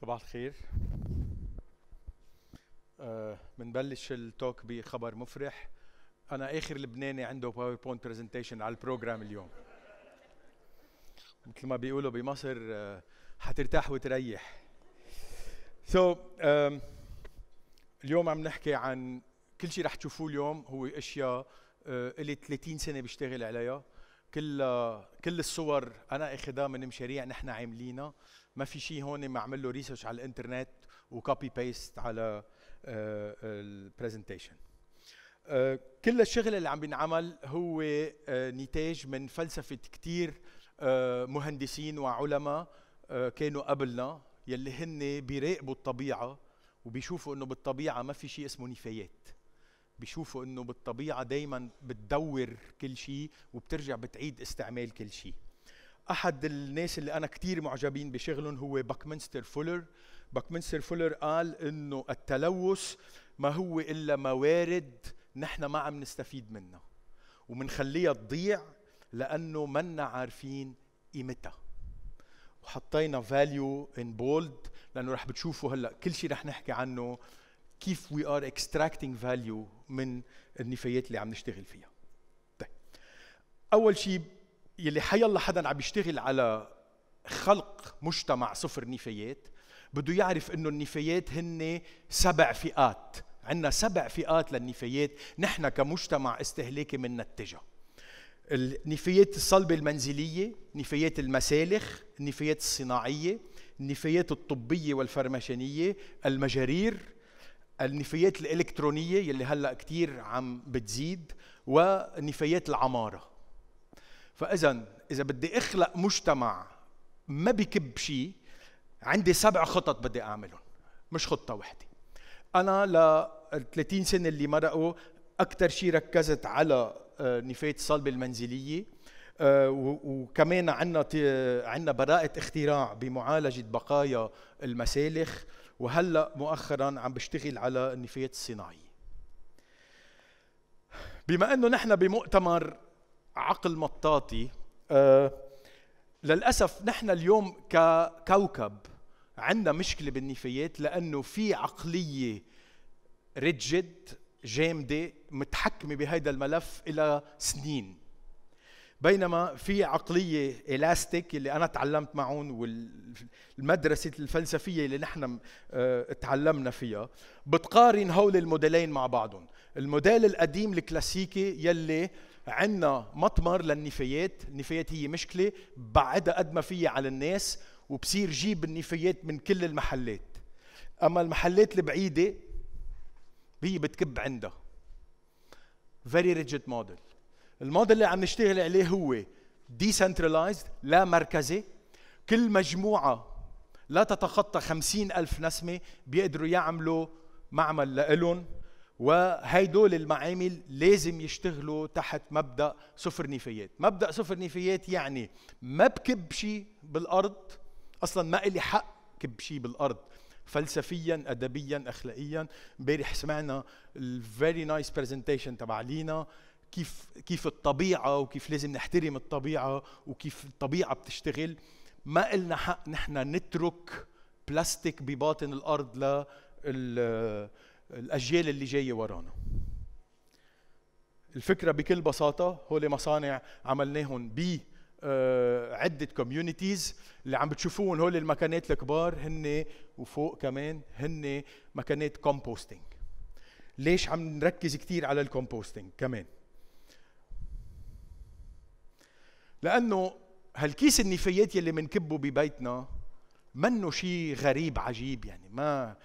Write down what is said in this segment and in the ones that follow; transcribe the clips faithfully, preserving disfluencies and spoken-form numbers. صباح الخير. بنبلش آه التوك بخبر مفرح. انا اخر لبناني عنده باوربوينت برزنتيشن على البروجرام اليوم. مثل ما بيقولوا بمصر آه حترتاح وتريح. سو so, آه اليوم عم نحكي عن كل شيء رح تشوفوه اليوم هو اشياء آه اللي ثلاثين سنه بشتغل عليها. كل كل الصور انا اخذها من مشاريع نحن عاملينها، ما في شيء هون معمل له ريسيرش على الانترنت وكوبي بيست على البرزنتيشن. كل الشغل اللي عم بينعمل هو نتاج من فلسفه كثير مهندسين وعلماء كانوا قبلنا، يلي هن بيراقبوا الطبيعه وبيشوفوا انه بالطبيعه ما في شيء اسمه نفايات. بيشوفوا انه بالطبيعه دائما بتدور كل شيء وبترجع بتعيد استعمال كل شيء. احد الناس اللي انا كثير معجبين بشغلهم هو باكمنستر فولر. باكمنستر فولر قال انه التلوث ما هو الا موارد نحن ما عم نستفيد منها وبنخليها تضيع لانه منا عارفين قيمتها. وحطينا فاليو ان بولد لانه رح بتشوفوا هلا كل شيء رح نحكي عنه كيف وي ار اكستراكتنج فاليو من النفايات اللي عم نشتغل فيها. طيب اول شيء يلي حيلا حدا عم يشتغل على خلق مجتمع صفر نفايات بده يعرف انه النفايات هن سبع فئات، عندنا سبع فئات للنفايات نحن كمجتمع استهلاكي بننتجها. النفايات الصلبه المنزليه، نفايات المسالخ، النفايات الصناعيه، النفايات الطبيه والفرماشنيه، المجارير، النفايات الالكترونيه يلي هلا كثير عم بتزيد، ونفايات العماره. فاذا اذا بدي اخلق مجتمع ما بكب شيء عندي سبع خطط بدي اعملهم، مش خطه وحده. انا ل ثلاثين سنه اللي مرقوا اكثر شيء ركزت على نفايات الصلبه المنزليه، وكمان عندنا عندنا براءه اختراع بمعالجه بقايا المسالخ، وهلا مؤخرا عم بشتغل على النفايات الصناعيه. بما انه نحن بمؤتمر عقل مطاطي، آه للاسف نحن اليوم ككوكب عندنا مشكله بالنفايات لانه في عقليه ريجيد جامده متحكمه بهذا الملف الى سنين، بينما في عقليه الاستيك اللي انا تعلمت معهم والمدرسه الفلسفيه اللي نحن تعلمنا فيها بتقارن هول الموديلين مع بعضهم. الموديل القديم الكلاسيكي يلي عندنا مطمر للنفايات، النفايات هي مشكله بعدها قد ما فيها على الناس وبصير جيب النفايات من كل المحلات، اما المحلات البعيده هي بتكب عندها. فيري ريجيد موديل. الموديل اللي عم نشتغل عليه هو ديسنترلايزد، لا مركزي، كل مجموعة لا تتخطى خمسين ألف نسمة بيقدروا يعملوا معمل لإلهم، وهيدول المعامل لازم يشتغلوا تحت مبدأ صفر نفايات. مبدأ صفر نفايات يعني ما بكب شيء بالأرض، أصلاً ما إلي حق كب شيء بالأرض فلسفياً، أدبياً، أخلاقياً. امبارح سمعنا الفيري نايس برزنتيشن تبع لينا كيف كيف الطبيعة وكيف لازم نحترم الطبيعة وكيف الطبيعة بتشتغل. ما إلنا حق نحن نترك بلاستيك بباطن الأرض للأجيال اللي جاية ورانا. الفكرة بكل بساطة هول مصانع عملناهم ب عدة كوميونيتيز. اللي عم بتشوفون هول المكانات الكبار هن وفوق كمان هن مكانات كومبوستينج. ليش عم نركز كتير على الكومبوستينج كمان؟ لأنه هالكيس النفايات يلي منكبه ببيتنا منه شيء غريب عجيب، يعني ما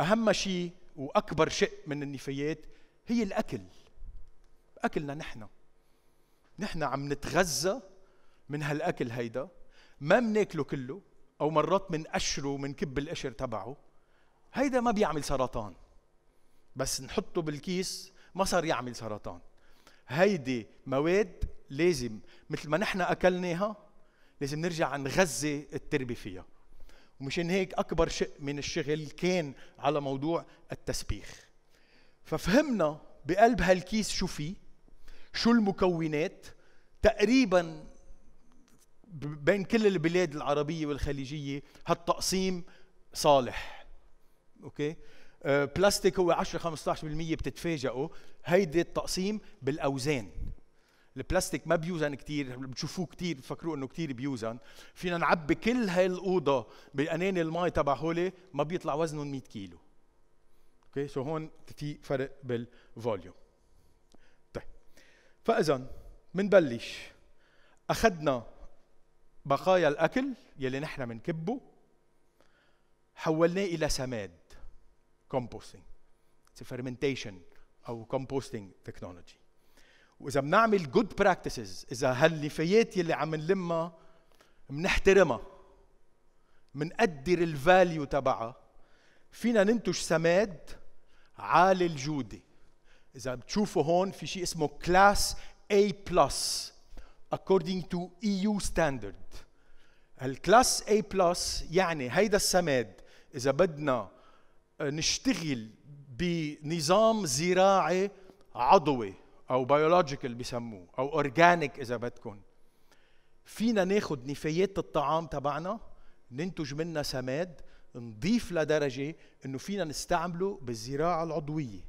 أهم شيء وأكبر شيء من النفايات هي الأكل. أكلنا نحن نحن عم نتغذى من هالأكل هيدا، ما مناكله كله أو مرات منقشره ومنكب القشر تبعه. هيدا ما بيعمل سرطان، بس نحطه بالكيس ما صار يعمل سرطان. هيدي مواد لازم مثل ما نحن اكلناها لازم نرجع نغذي التربه فيها، ومشان هيك اكبر شيء من الشغل كان على موضوع التسبيخ. ففهمنا بقلب هالكيس شو فيه، شو المكونات. تقريبا بين كل البلاد العربيه والخليجيه هالتقسيم صالح. اوكي بلاستيك هو عشرة خمسة عشر بالمية بتتفاجئوا، هيدي التقسيم بالاوزان. البلاستيك ما بيوزن كثير، بتشوفوه كثير بتفكروا انه كثير بيوزن، فينا نعبي كل هاي الاوضه باناني المي تبع هولي ما بيطلع وزنهم مية كيلو. اوكي سو هون في فرق بالفوليوم. طيب فاذا بنبلش، اخذنا بقايا الاكل يلي نحن بنكبه حولناه الى سماد، كومبوستنج، فرمنتيشن او كومبوستنج تكنولوجي. واذا بنعمل جود براكتسز، اذا هالنفايات يلي عم نلمها بنحترمها بنقدر الفاليو تبعها، فينا ننتج سماد عالي الجوده. اذا بتشوفوا هون في شيء اسمه كلاس A بلس according to إي يو standard. الكلاس A بلس يعني هيدا السماد اذا بدنا نشتغل بنظام زراعي عضوي او بيولوجيكال بسموه، او اورجانيك اذا بدكم، فينا ناخذ نفايات الطعام تبعنا ننتج منها سماد نضيف لدرجه انه فينا نستعمله بالزراعه العضويه،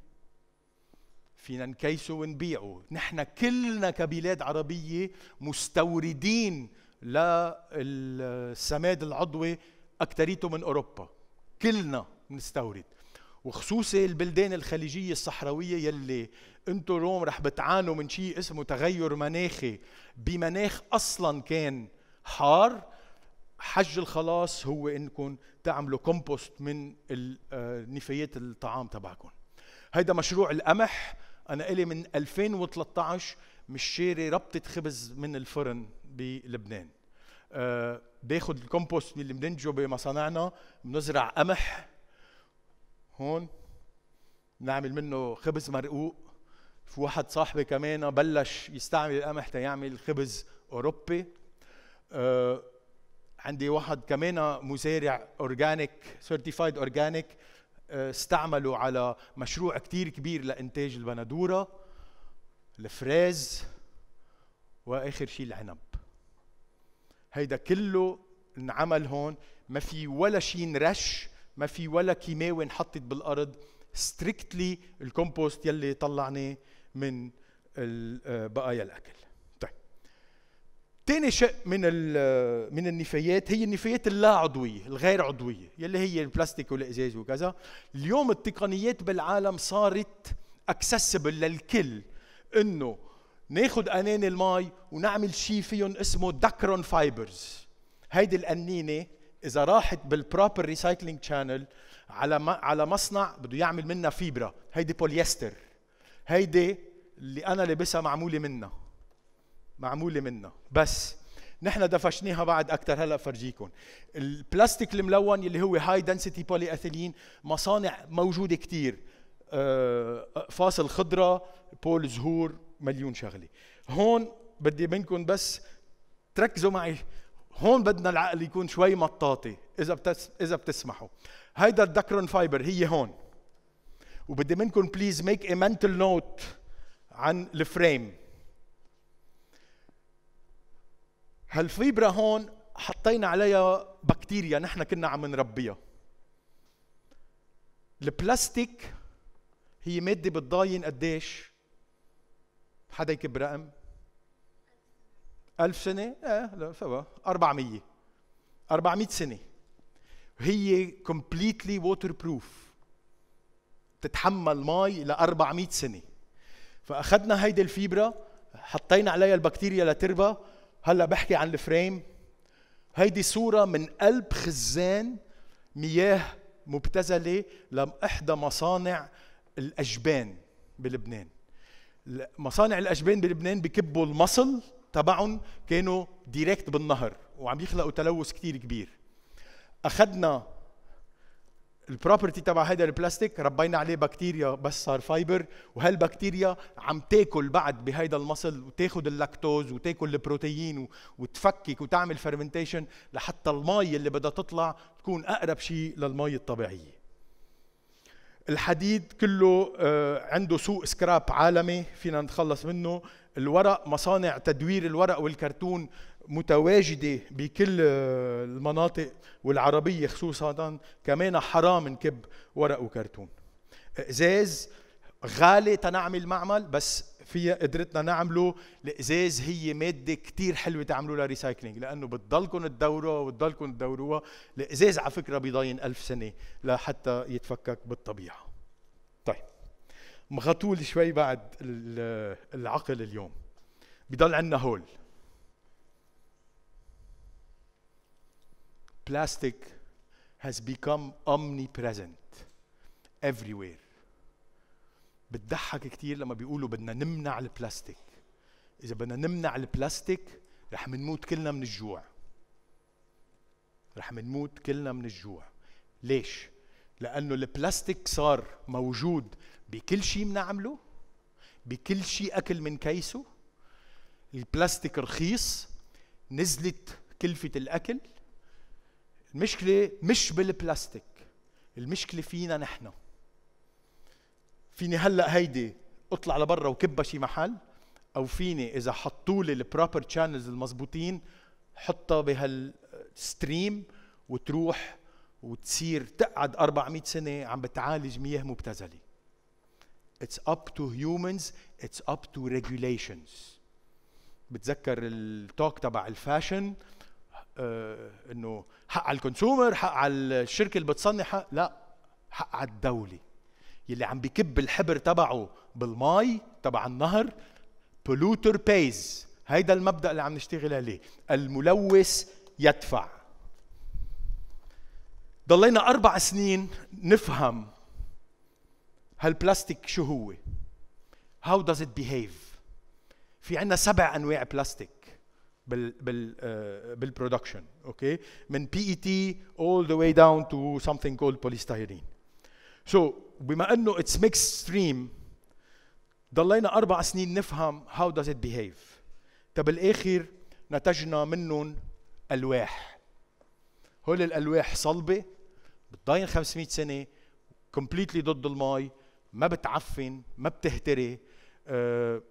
فينا نكيسه ونبيعه. نحن كلنا كبلاد عربيه مستوردين للسماد العضوي، اكثريته من اوروبا، كلنا بنستورد، وخصوصي البلدان الخليجيه الصحراويه يلي انتو روم رح بتعانوا من شيء اسمه تغير مناخي، بمناخ اصلا كان حار. حج الخلاص هو انكم تعملوا كومبوست من نفايات الطعام تبعكم. هيدا مشروع القمح، انا الي من ألفين وثلاثة عشر مش شاري ربطه خبز من الفرن بلبنان. أه باخذ الكومبوست اللي بننتجه بمصانعنا، بنزرع قمح هون، نعمل منه خبز مرقوق. في واحد صاحبي كمان بلش يستعمل القمح تيعمل خبز اوروبي. أه عندي واحد كمان مزارع اورجانيك سيرتيفايد اورجانيك، استعملوا على مشروع كتير كبير لانتاج البندوره، الفريز، واخر شيء العنب. هيدا كله انعمل هون، ما في ولا شيء نرش، ما في ولا كيماوي انحطت بالارض، ستريكتلي الكومبوست يلي طلعناه من بقايا الاكل. طيب ثاني شيء من من النفايات هي النفايات اللا عضويه الغير عضويه يلي هي البلاستيك والازاز وكذا. اليوم التقنيات بالعالم صارت اكسسبل للكل، انه ناخذ انين المي ونعمل شيء فيهم اسمه داكرون فايبرز. هيدي القنينه اذا راحت بالبروبر ريسايكلينج شانل على على مصنع بده يعمل منها فيبره، هيدي بوليستر، هيدي اللي انا لابسها معموله منها معموله منها بس نحن دفشناها بعد اكثر. هلا فرجيكم البلاستيك الملون اللي هو هاي دنسيتي بولي اثيلين، مصانع موجوده كثير، فاصل خضره، بول زهور، مليون شغله. هون بدي منكم بس تركزوا معي، هون بدنا العقل يكون شوي مطاطي اذا بتس... اذا بتسمحوا. هيدا الدكرون فايبر هي هون، وبدي منكم بليز ميك ا منتل نوت عن الفريم. هالفيبره هون حطينا عليها بكتيريا نحن كنا عم نربيها. البلاستيك هي ماده بتضاين قديش؟ حدا يكب رقم؟ ألف سنة؟ إيه لا سوا أربعمية أربعمية سنة. هي completely waterproof، بتتحمل مي ل أربعمية سنة. فأخذنا هيدي الفيبرة حطينا عليها البكتيريا لتربى. هلا بحكي عن الفريم. هيدي صورة من قلب خزان مياه مبتذلة لإحدى مصانع الأجبان بلبنان. مصانع الأجبان بلبنان بكبوا المصل تبعهم كانوا دايركت بالنهر وعم يخلقوا تلوث كتير كبير. اخذنا البروبرتي تبع هيدا البلاستيك ربينا عليه بكتيريا بس صار فايبر، وهالبكتيريا عم تاكل بعد بهيدا المصل وتاخذ اللاكتوز وتاكل البروتين وتفكك وتعمل فرمنتيشن لحتى المي اللي بدها تطلع تكون اقرب شيء للمي الطبيعيه. الحديد كله عنده سوق سكراب عالمي فينا نتخلص منه. الورق، مصانع تدوير الورق والكرتون متواجده بكل المناطق والعربيه خصوصا كمان حرام نكب ورق وكرتون. ازاز غالي تنعمل معمل بس فيها قدرتنا نعمله. الازاز هي ماده كثير حلوه تعملوا لها ريسايكلينج لانه بتضلكم تدوروها وبتضلكم تدوروها. الازاز على فكره بيضاين ألف سنه لحتى يتفكك بالطبيعه. طيب مغطول شوي بعد العقل اليوم بضل عندنا هول plastic has become omnipresent everywhere. بتضحك كثير لما بيقولوا بدنا نمنع البلاستيك. إذا بدنا نمنع البلاستيك رح منموت كلنا من الجوع. رح منموت كلنا من الجوع. ليش؟ لأنه البلاستيك صار موجود بكل شيء بنعمله، بكل شيء أكل من كيسه. البلاستيك رخيص، نزلت كلفة الأكل. المشكلة مش بالبلاستيك، المشكلة فينا نحن. فيني هلا هيدي اطلع لبرا وكبها شي محل، او فيني اذا حطولي البروبر تشانلز المضبوطين حطها بهالستريم وتروح وتصير تقعد أربعمئة سنة عم بتعالج مياه مبتذلة. It's up to humans, it's up to regulations. بتذكر التوك تبع الفاشن آه انه حق على الكونسيومر، حق على الشركة اللي بتصنع، حق لا حق على الدولة. يلي عم بكب الحبر تبعه بالماي تبع النهر polluter pays. هيدا المبدأ اللي عم نشتغل عليه، الملوث يدفع. ضلينا أربع سنين نفهم هالبلاستيك شو هو. How does it behave؟ في عندنا سبع أنواع بلاستيك بال بال uh, بالبرودكشن، أوكي؟ من بي إي تي all the way down to something called polystyrene. So بما انه اتس ميكس ستريم ضلينا اربع سنين نفهم هاو داز ات بيهيف. طب بالاخر نتجنا منهم الواح. هول الالواح صلبه بتضاين خمسمئة سنه، كومبليتلي ضد الماء، ما بتعفن، ما بتهتري، أه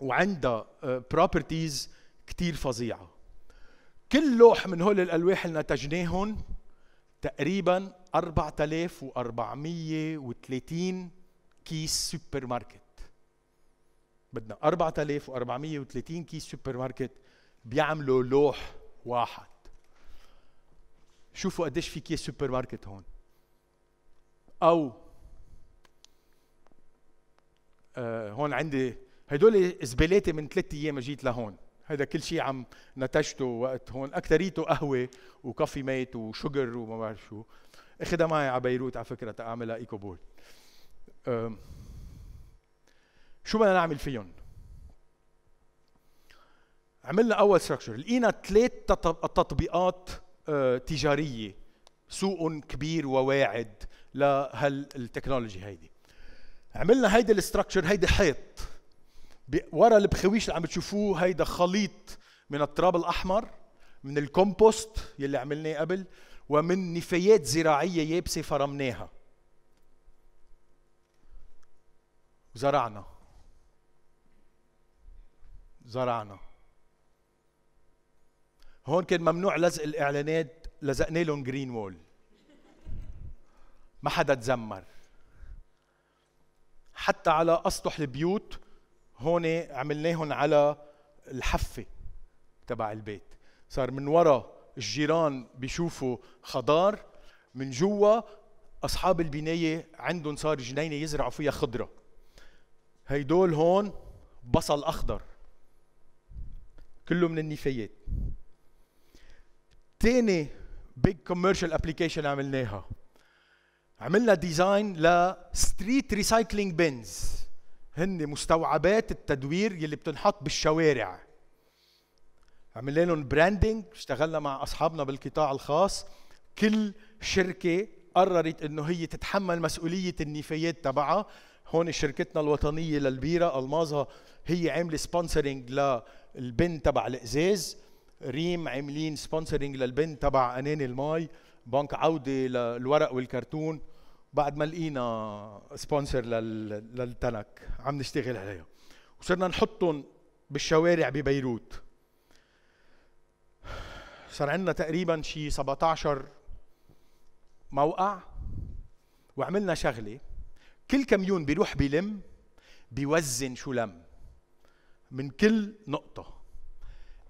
وعندها بروبرتيز كثير فظيعه. كل لوح من هول الالواح اللي نتجناهم تقريبا أربعة آلاف وأربعمئة وثلاثين كيس سوبر ماركت. بدنا أربعة آلاف وأربعمئة وثلاثين كيس سوبر ماركت بيعملوا لوح واحد. شوفوا قديش في كيس سوبر ماركت هون. أو آه هون عندي هدول زبالاتي من ثلاث أيام جيت لهون. هذا كل شيء عم نتجته وقت هون، اكثريته قهوه وكافي ميت وشجر وما بعرف شو. اخذها معي على بيروت على فكره تعملها ايكو بول. شو بدنا نعمل فيهم؟ عملنا اول ستراكشر، لقينا ثلاث تطبيقات أه تجاريه، سوق كبير وواعد لهالتكنولوجي هيدي. عملنا هيدي الستراكشر، هيدي حيط. ورا البخويش اللي عم تشوفوه هيدا خليط من التراب الاحمر، من الكومبوست يلي عملناه قبل، ومن نفايات زراعيه يابسه فرمناها وزرعنا زرعنا هون. كان ممنوع لزق الاعلانات، لزقنا لهم جرين وول، ما حدا تزمر. حتى على اسطح البيوت هون عملناهم على الحفه تبع البيت، صار من ورا الجيران بيشوفوا خضار، من جوا اصحاب البنايه عندهم صار جنينه يزرعوا فيها خضره. هيدول هون بصل اخضر كله من النفايات. ثاني بيج كوميرشال ابلكيشن عملناها، عملنا ديزاين لستريت ريسايكلينج بنز. هن مستوعبات التدوير يلي بتنحط بالشوارع. عملنا لهم براندنج، اشتغلنا مع اصحابنا بالقطاع الخاص. كل شركه قررت انه هي تتحمل مسؤوليه النفايات تبعها. هون شركتنا الوطنيه للبيره المازها هي عامله سبونسرنج للبن تبع الازاز، ريم عاملين سبونسرنج للبن تبع اناني الماي، بنك عوده للورق والكرتون، بعد ما لقينا سبونسر للتنك عم نشتغل عليها وصرنا نحطهم بالشوارع ببيروت. صار عندنا تقريبا شي سبعتاشر موقع، وعملنا شغله، كل كميون بيروح بيلم بيوزن شو لم من كل نقطه.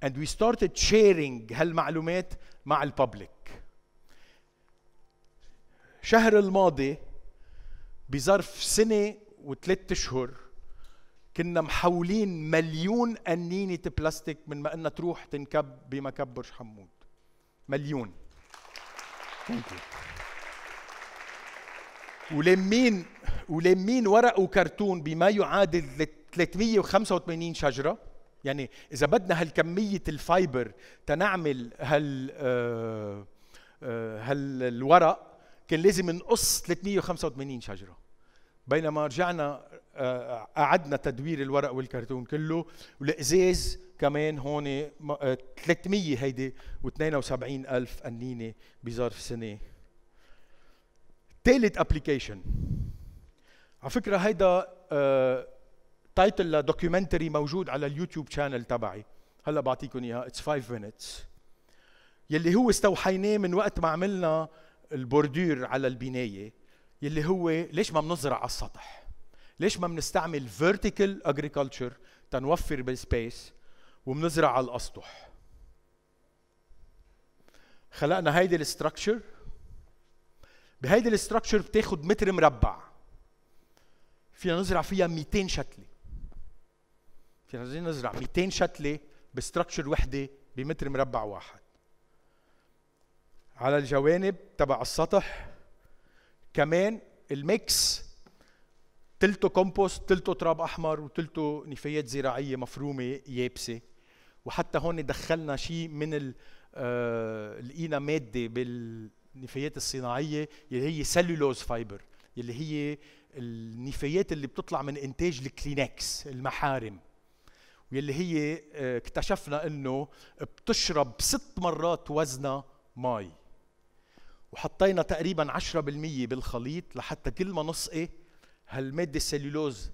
And we started sharing هالمعلومات مع الببليك. شهر الماضي بظرف سنه وثلاث اشهر كنا محولين مليون قنينه بلاستيك من ما انها تروح تنكب بمكب برج حمود. مليون. ولمين ولمين ورق وكرتون بما يعادل ثلاثمية وخمسة وثمانين شجره، يعني اذا بدنا هالكميه الفايبر تنعمل هال آه هالورق كان لازم نقص ثلاثمية وخمسة وثمانين شجره، بينما رجعنا آه قعدنا تدوير الورق والكرتون كله والازاز كمان هون ثلاثمية هيدي واثنين وسبعين الف قنينه بظرف سنه. ثالث ابلكيشن، على فكره هيدا آه تايتل لدوكيومنتري موجود على اليوتيوب شانل تبعي، هلا بعطيكم اياها، اتس فايف مينتس، يلي هو استوحيناه من وقت ما عملنا البوردور على البنايه، يلي هو ليش ما بنزرع على السطح؟ ليش ما بنستعمل فيرتيكال اجريكلتشر تنوفر بالسبيس وبنزرع على الاسطح؟ خلقنا هيدي الستراكشر، بهيدي الستراكشر بتاخد متر مربع، فينا نزرع فيها مئتين شتله. فينا نزرع مئتين شتله بستراكشر وحده بمتر مربع واحد. على الجوانب تبع السطح كمان الميكس تلته كومبوست، تلته تراب احمر، وتلته نفايات زراعيه مفرومه يابسه، وحتى هون دخلنا شيء من آه لقينا ماده بالنفايات الصناعيه اللي هي سلولوز فايبر، اللي هي النفايات اللي بتطلع من انتاج الكلينكس المحارم، واللي هي اكتشفنا انه بتشرب ست مرات وزنها مي، وحطينا تقريبا عشرة بالمية بالخليط لحتى كل ما نسقي هالماده السلولوز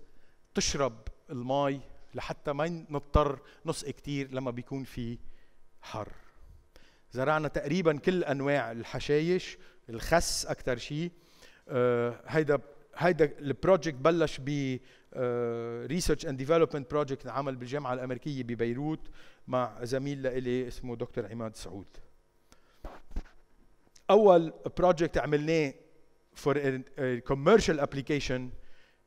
تشرب المي لحتى ما نضطر نسقي كثير لما بيكون في حر. زرعنا تقريبا كل انواع الحشايش، الخس اكثر شيء. آه هيدا هيدا البروجكت بلش ب ريسيرش اند ديفلوبمنت بروجكت انعمل بالجامعه الامريكيه ببيروت مع زميل لإلي اسمه دكتور عماد سعود. اول بروجكت عملناه فور كوميرشال ابلكيشن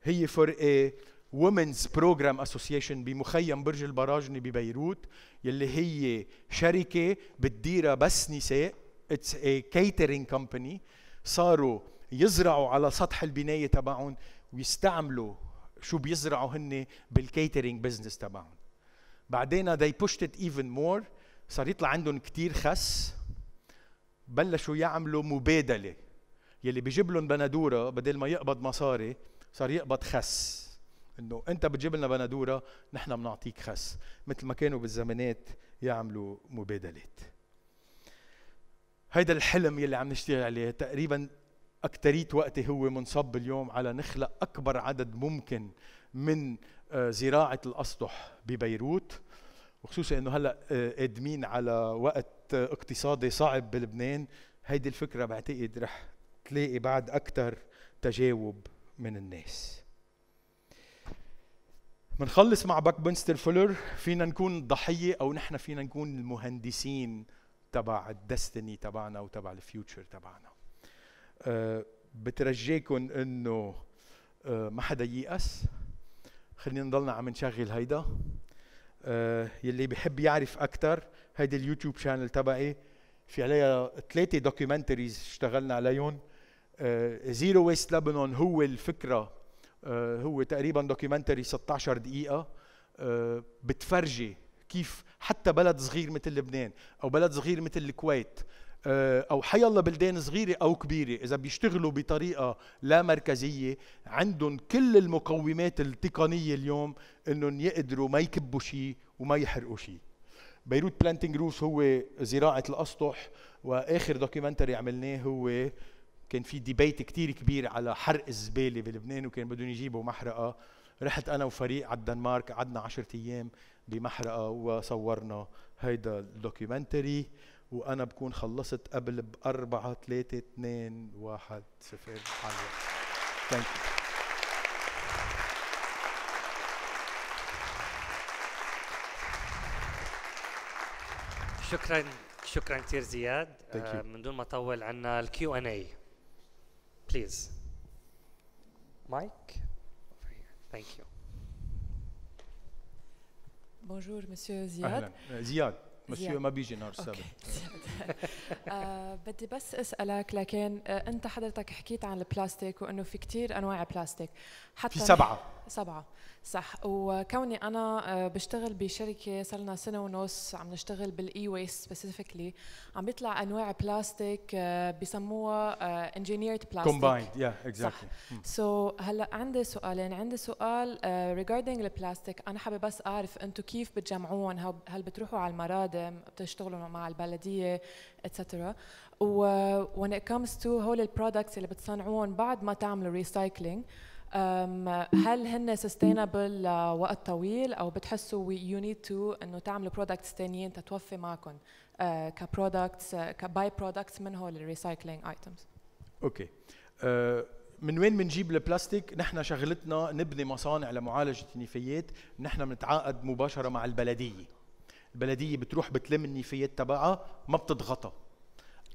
هي فور ا وومنز بروجرام اسوسيشن بمخيم برج البراجني ببيروت، يلي هي شركه بتديرها بس نساء، اتس ا كيترينج كومباني، صاروا يزرعوا على سطح البنايه تبعهم ويستعملوا شو بيزرعوا هن بالكيترينج بزنس تبعهم. بعدين they pushed it even more، صار يطلع عندهم كثير خس، بلشوا يعملوا مبادله يلي بيجيب لهم بندوره بدل ما يقبض مصاري صار يقبض خس، انه انت بتجيب لنا بندوره نحن بنعطيك خس، مثل ما كانوا بالزمانات يعملوا مبادلات. هيدا الحلم يلي عم نشتغل عليه، تقريبا أكترية وقتي هو منصب اليوم على نخلق أكبر عدد ممكن من زراعة الأسطح ببيروت، وخصوصا إنه هلأ قادمين على وقت اقتصادي صعب بلبنان. هيدي الفكرة بعتقد رح تلاقي بعد أكتر تجاوب من الناس. منخلص مع باكمنستر فولر، فينا نكون الضحية أو نحن فينا نكون المهندسين تبع الدستني تبعنا وتبع الفيوتشر تبعنا. أه بترجيكم انه أه ما حدا ييأس، خلينا نضلنا عم نشغل هيدا. أه يلي بحب يعرف اكثر، هيدي اليوتيوب شانل تبعي في عليها ثلاثه دوكيومنتريز اشتغلنا عليهم. أه زيرو ويست لبنان هو الفكره، أه هو تقريبا دوكيومنتري ستاشر دقيقه، أه بتفرجي كيف حتى بلد صغير مثل لبنان او بلد صغير مثل الكويت أو حيالله بلدان صغيرة أو كبيرة، إذا بيشتغلوا بطريقة لا مركزية عندهم كل المقومات التقنية اليوم إنهم يقدروا ما يكبوا شيء وما يحرقوا شيء. بيروت بلانتنج روس هو زراعة الأسطح، وآخر دوكيومنتري عملناه هو كان في ديبيت كتير كبير على حرق الزبالة بلبنان، وكان بدهم يجيبوا محرقة. رحت أنا وفريق على الدنمارك، قعدنا عشرة أيام بمحرقة وصورنا هيدا الدوكيومنتري. وانا بكون خلصت قبل باربعه ثلاثه اثنين واحد صفر. ثانك يو. شكرا شكرا كثير زياد. آه من دون ما اطول عنا الكيو ان اي بليز مايك over here. ثانك يو. بونجور مسيو زياد. اهلا زياد. مسيو ما بيجي نهار السبت. بدي بس اسالك لكن آه انت حضرتك حكيت عن البلاستيك وانه في كثير انواع بلاستيك حتى في سبعه سبعه صح. وكوني انا بشتغل بشركه صار لنا سنه ونص عم نشتغل بالاي ويست سبيسيفيكلي، عم بيطلع انواع بلاستيك بسموها انجينيرد بلاستيك كومبايند. يا اكزاكتلي. سو هلا عندي سؤالين، عندي سؤال ريجاردينج البلاستيك، انا حابه بس اعرف انتم كيف بتجمعوهم؟ هل بتروحوا على المرادم؟ بتشتغلوا مع البلديه اتسترا؟ و when it comes to هول البرودكتس اللي بتصنعوهم بعد ما تعملوا ريسايكلينج، هل هن سستينبل لوقت طويل او بتحسوا يو نيد تو انه تعملوا برودكتس ثانيين تتوفي معكم كبرودكتس كباي برودكتس من هول الريسايكلينج ايتمز؟ اوكي. من وين بنجيب البلاستيك؟ نحن شغلتنا نبني مصانع لمعالجه النفايات، نحن بنتعاقد مباشره مع البلديه. البلديه بتروح بتلم النفايات تبعها ما بتتغطى.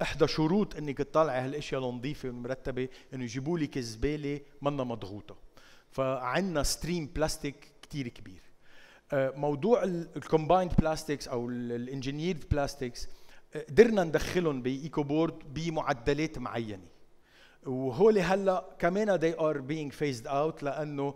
احدى شروط انك تطلعي هالاشياء النظيفه والمرتبه انه يجيبوا لك الزباله منا مضغوطه. فعندنا ستريم بلاستيك كثير كبير. موضوع الكومبايند بلاستيكس او الانجينيرد بلاستيكس قدرنا ندخلهم بايكو بورد بمعدلات معينه. وهول هلا كمان they are being phased out لانه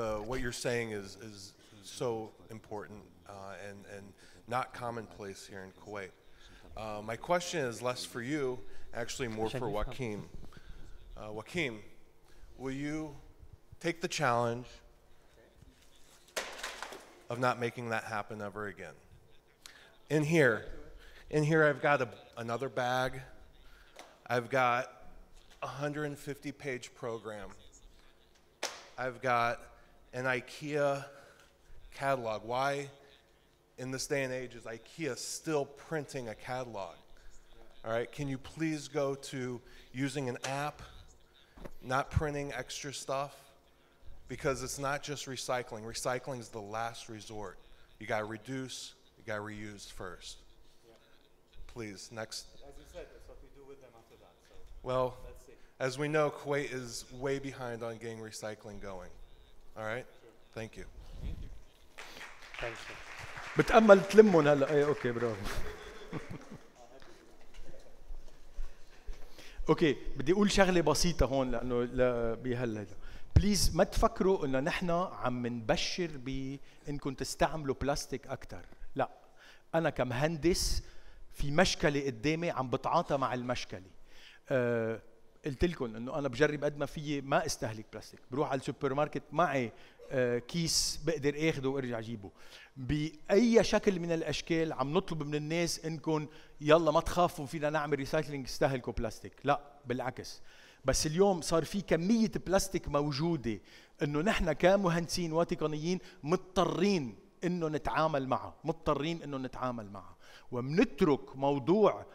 The, what you're saying is, is so important uh, and, and not commonplace here in Kuwait. Uh, my question is less for you, actually more for Joaquim. Uh, Joaquim, will you take the challenge of not making that happen ever again? In here, in here I've got a, another bag. I've got a one hundred fifty page program. I've got an IKEA catalog. Why in this day and age is IKEA still printing a catalog? All right, can you please go to using an app, not printing extra stuff? Because it's not just recycling. Recycling is the last resort. You gotta reduce, you gotta reuse first. Yeah. Please, next. As you said, that's what we do with them after that. So well, that's it. As we know, Kuwait is way behind on getting recycling going. All right? Thank you. Thank you. بتأمل تلمون هلا. ايه اوكي برافو. اوكي بدي اقول شغله بسيطه هون لانه بهلا بليز ما تفكروا انه نحن عم نبشر بانكم تستعملوا بلاستيك اكثر، لا انا كمهندس في مشكله قدامي عم بتعاطى مع المشكله. أه قلت لكم انه انا بجرب قد ما فيي ما استهلك بلاستيك، بروح على السوبر ماركت معي كيس بقدر اخذه وارجع اجيبه. باي شكل من الاشكال عم نطلب من الناس انكم يلا ما تخافوا فينا نعمل ريسايكلينج استهلكوا بلاستيك، لا بالعكس. بس اليوم صار في كميه بلاستيك موجوده انه نحن كمهندسين وتقنيين مضطرين انه نتعامل معها، مضطرين انه نتعامل معها، وبنترك موضوع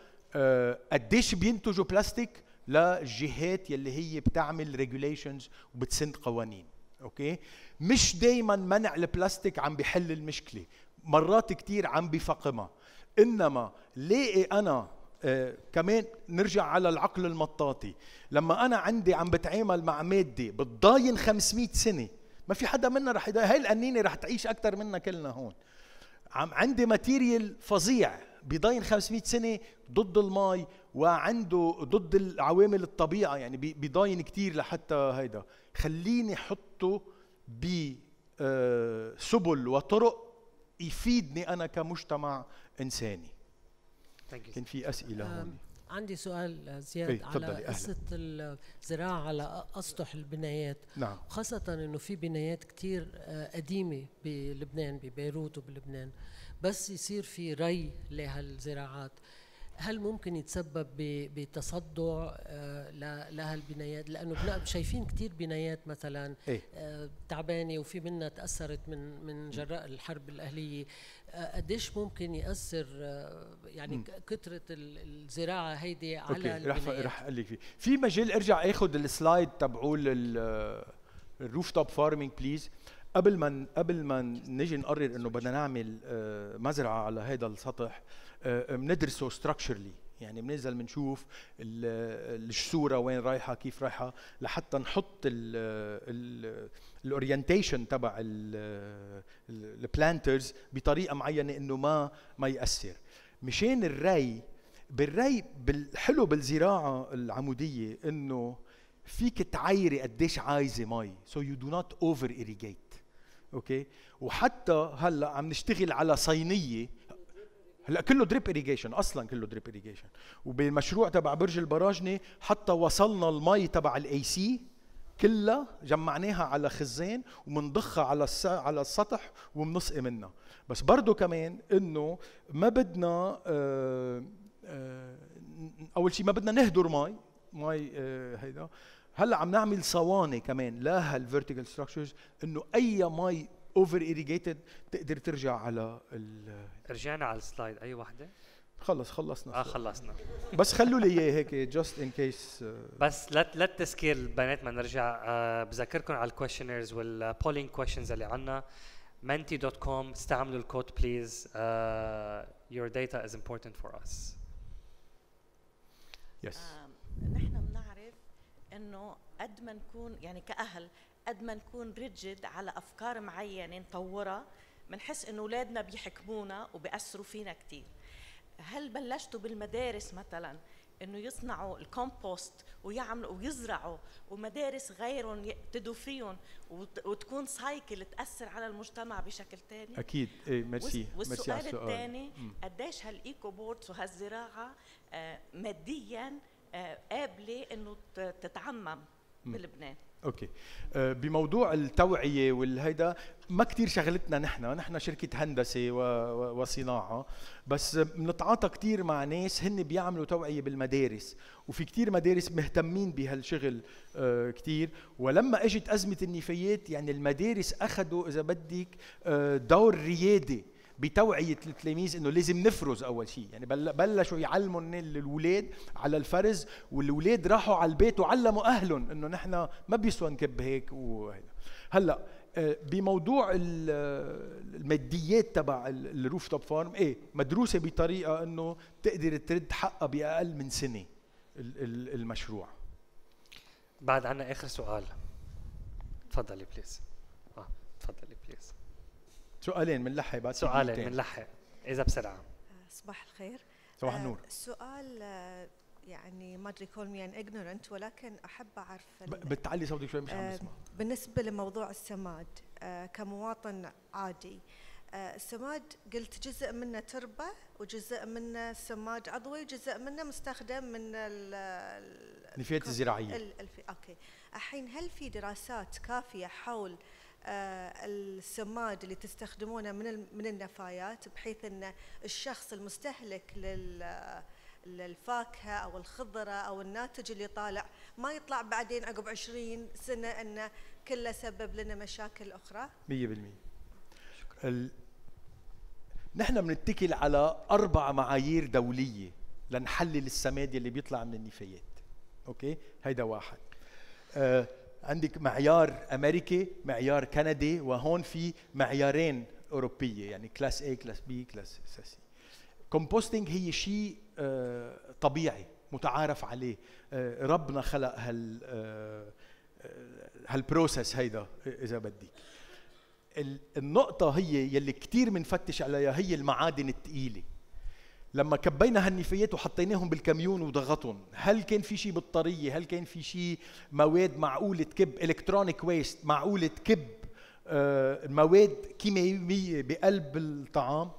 قديش بينتجوا بلاستيك للجهات يلي هي بتعمل ريجوليشنز وبتسند قوانين. اوكي مش دائما منع البلاستيك عم بيحل المشكله، مرات كثير عم بفقمها. انما لاقي انا آه كمان نرجع على العقل المطاطي، لما انا عندي عم بتعامل مع ماده بتضاين خمسمية سنة ما في حدا منا رح هاي القنينه رح تعيش اكثر منا كلنا هون. عم عندي ماتيريال فظيع بضاين خمسمية سنة ضد الماء وعنده ضد العوامل الطبيعه، يعني بضاين كثير لحتى هيدا، خليني احطه بسبل وطرق يفيدني انا كمجتمع انساني. كان في اسئله هون. عندي سؤال زياد على قصة الزراعة على أسطح البنايات. نعم. خاصة إنه في بنايات كتير قديمة بلبنان، ببيروت وبلبنان، بس يصير في ري لهالزراعات، هل ممكن يتسبب بتصدع لهالبنايات؟ لأنه شايفين كتير بنايات مثلا تعبانة وفي منها تأثرت من من جراء الحرب الأهلية. قديش ممكن يأثر يعني كثرة الزراعة هيدي على البنايات؟ أوكي، رح أقول لك فيه. في مجال أرجع أخذ السلايد تبعول الروف توب فارمينج بليز. قبل ما قبل ما نجي نقرر انه بدنا نعمل مزرعه على هذا السطح بندرسه ستراكشرلي، يعني بننزل بنشوف الجسوره وين رايحه، كيف رايحه، لحتى نحط الاورينتيشن تبع البلانترز بطريقه معينه انه ما ما ياثر. مشان الري، بالري بالحلو بالزراعه العموديه انه فيك تعايري قديش عايزه مي، سو يو دو نوت اوفر اريجيت. اوكي، وحتى هلا عم نشتغل على صينيه، هلا كله دريب اريجيشن، اصلا كله دريب اريجيشن، وبالمشروع تبع برج البراجنه حتى وصلنا المي تبع الاي سي كلها جمعناها على خزان ومنضخها على على السطح ومنسقي منها. بس برضه كمان انه ما بدنا آآ آآ اول شيء ما بدنا نهدر مي مي هيدا. هلا عم نعمل صواني كمان لها الفيرتيكال ستراكشرز انه اي مي اوفر اريجيتد تقدر ترجع على ال رجعنا على السلايد. اي وحده؟ خلص خلصنا اه خلصنا بس خلوا لي اياه هيك جاست ان كيس، بس للتذكير البنات ما نرجع. آه بذكركم على الكويشنيرز والبولينج كويشنز اللي عندنا مانتي دوت كوم. استعملوا الكود بليز. يور داتا از امبورتنت فور اس. يس، نحن بنعرف انه قد ما نكون يعني كاهل قد ما نكون ريجيد على افكار معينه نطورها، بنحس انه اولادنا بيحكمونا وبياثروا فينا كثير. هل بلشتوا بالمدارس مثلا انه يصنعوا الكومبوست ويعملوا ويزرعوا، ومدارس غيرهم يقتدوا فيهم، وتكون سايكل تاثر على المجتمع بشكل ثاني؟ اكيد. ايه ميرسي. والسؤال الثاني، قديش هالايكو بوردز وهالزراعه آه ماديا آه قابله انه تتعمم بلبنان؟ اوكي، آه بموضوع التوعيه والهيدا ما كثير شغلتنا نحن، نحن شركه هندسه وصناعه، بس بنتعاطى كثير مع ناس هن بيعملوا توعيه بالمدارس، وفي كثير مدارس مهتمين بهالشغل آه كثير. ولما اجت ازمه النفايات يعني المدارس اخذوا اذا بدك آه دور ريادي بتوعيه التلاميذ انه لازم نفرز اول شيء، يعني بلشوا يعلموا الاولاد على الفرز، والاولاد راحوا على البيت وعلموا اهلهم انه نحن ما بيسوى نكب هيك وهيدا. هلا بموضوع الماديات تبع الروف توب فارم، ايه مدروسه بطريقه انه تقدر ترد حقها باقل من سنه المشروع. بعد عنا اخر سؤال. تفضلي بليز. اه تفضلي بليز. سؤالين بنلحق بعد سؤالين بنلحق اذا بسرعه. صباح الخير. صباح النور. آه السؤال آه يعني ما ادري كول مي ان اجنورنت، ولكن احب اعرف بتعلي صوتك شوي مش عم بسمع. آه بالنسبه لموضوع السماد آه كمواطن عادي، آه السماد قلت جزء منه تربه وجزء منه سماد عضوي وجزء منه مستخدم من النفايات الزراعيه. اوكي، الحين هل في دراسات كافيه حول آه السماد اللي تستخدمونه من من النفايات، بحيث ان الشخص المستهلك للفاكهه او الخضره او الناتج اللي طالع ما يطلع بعدين عقب عشرين سنه انه كله سبب لنا مشاكل اخرى؟ مية بالمية. شكرا. ال... نحن بنتكل على اربع معايير دوليه لنحلل السماد اللي بيطلع من النفايات. اوكي، هيدا واحد. آه عندك معيار امريكي، معيار كندي، وهون في معيارين اوروبيه يعني كلاس A، كلاس B، كلاس سي. كومبوستنج هي شيء طبيعي متعارف عليه، ربنا خلق هال هالبروسيس هيدا اذا بدك. النقطه هي يلي كثير بنفتش عليها هي المعادن الثقيله. لما كبينا هالنفايات وحطيناهم بالكاميون وضغطهم، هل كان في شيء بالطريه؟ هل كان في شيء مواد معقوله تكب الكترونيك ويست، معقوله تكب آه مواد كيميائيه بقلب الطعام؟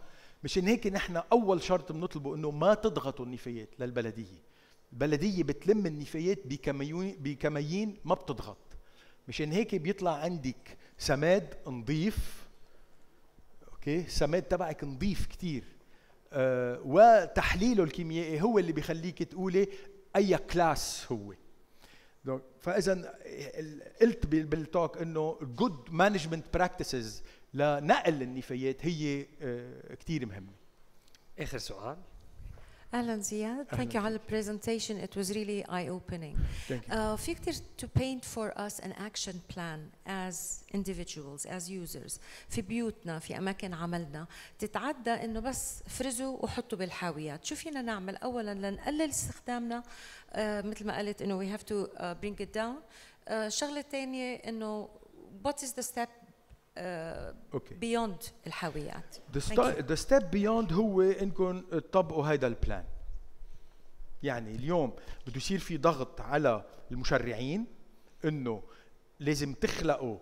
مشان هيك نحن اول شرط بنطلبه انه ما تضغطوا النفايات للبلديه. البلديه بتلم النفايات بكميين ما بتضغط، مشان هيك بيطلع عندك سماد نظيف. اوكي، سماد تبعك نظيف كثير، أه وتحليله الكيميائي هو اللي بيخليك تقولي اي كلاس هو. دونك فاذا قلت بالتوك انه جود مانجمنت براكتسز لنقل النفايات هي كثير مهمه. اخر سؤال. اهلا زياد، thank you على presentation, it was really eye opening. في كثير to paint for us an action plan as individuals as users في بيوتنا في اماكن عملنا تتعدى انه بس فرزوا وحطوا بالحاويات. شو فينا نعمل اولا لنقلل استخدامنا؟ uh, مثل ما قلت انه we have to uh, bring it down. uh, شغله ثانيه انه what is the step بيوند uh, okay. الحاويات. ذا ستيب بيوند هو انكم تطبقوا هيدا البلان. يعني اليوم بده يصير في ضغط على المشرعين انه لازم تخلقوا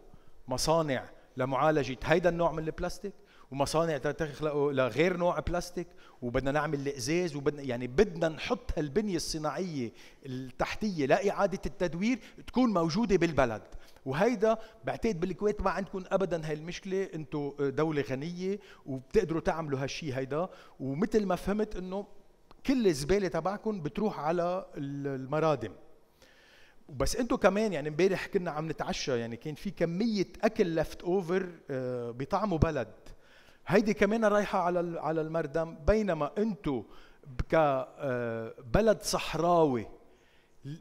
مصانع لمعالجه هيدا النوع من البلاستيك، ومصانع تخلقوا لغير نوع بلاستيك، وبدنا نعمل الازاز، وبدنا يعني بدنا نحط هالبنيه الصناعيه التحتيه لاعاده التدوير تكون موجوده بالبلد. وهيدا بعتقد بالكويت ما عندكم ابدا هاي المشكله، انتم دوله غنيه وبتقدروا تعملوا هالشيء هيدا. ومثل ما فهمت انه كل الزباله تبعكم بتروح على المرادم. بس انتم كمان يعني امبارح كنا عم نتعشى، يعني كان في كميه اكل لفت اوفر بطعمه بلد، هيدي كمان رايحه على على المردم. بينما انتم كبلد صحراوي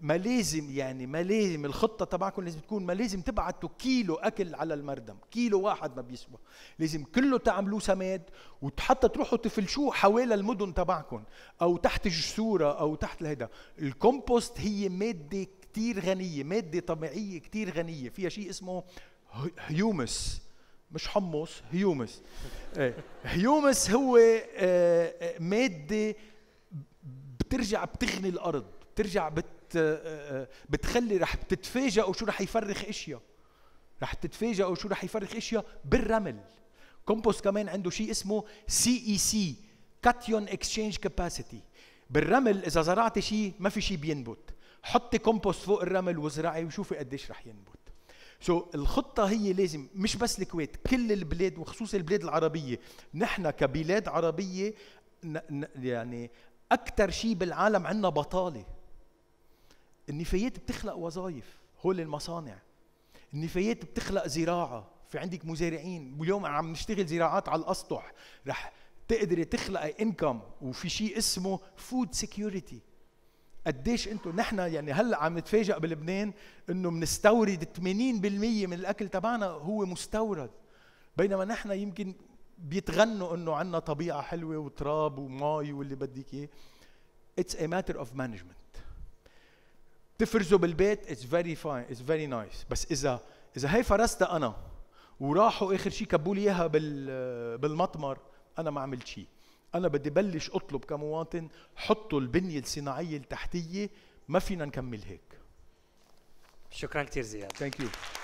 ما لازم، يعني ما لازم الخطه تبعكم لازم تكون ما لازم تبعتوا كيلو اكل على المردم، كيلو واحد ما بيسوى، لازم كله تعملوه سماد وحتى تروحوا تفلشوه حوالي المدن تبعكم او تحت الجسوره او تحت الهدا. الكومبوست هي ماده كثير غنيه، ماده طبيعيه كثير غنيه، فيها شيء اسمه هيومس، مش حمص، هيومس. هيومس هو ماده بترجع بتغني الارض، بترجع بت بتخلي رح تتفاجئوا شو رح يفرخ اشياء، رح تتفاجئوا شو رح يفرخ اشياء بالرمل. كومبوست كمان عنده شيء اسمه سي اي سي، كاتيون اكسشينج كاباسيتي. بالرمل اذا زرعت شيء ما في شيء بينبت، حطي كومبوست فوق الرمل وزرعي وشوفي قديش رح ينبت. سو so, الخطه هي لازم مش بس الكويت، كل البلاد وخصوصا البلاد العربيه. نحن كبلاد عربيه يعني اكثر شيء بالعالم عندنا بطاله. النفايات بتخلق وظائف، هول المصانع. النفايات بتخلق زراعه، في عندك مزارعين، واليوم عم نشتغل زراعات على الاسطح، رح تقدري تخلقي انكم، وفي شيء اسمه فود سكيورتي. قديش انتم، نحن يعني هلا عم نتفاجئ بلبنان انه بنستورد ثمانين بالمئة من الاكل تبعنا هو مستورد، بينما نحن يمكن بيتغنوا انه عندنا طبيعه حلوه وتراب ومي واللي بدك اياه. It's a matter of management. تفرزوا بالبيت اتس فيري فاين، اتس فيري نايس، بس اذا اذا هي فرزتها انا وراحوا اخر شيء كبوا لي اياها بالمطمر، انا ما عملت شيء. انا بدي بلش اطلب كمواطن حطوا البنيه الصناعيه التحتيه، ما فينا نكمل هيك. شكرا كثير زياد. ثانك يو.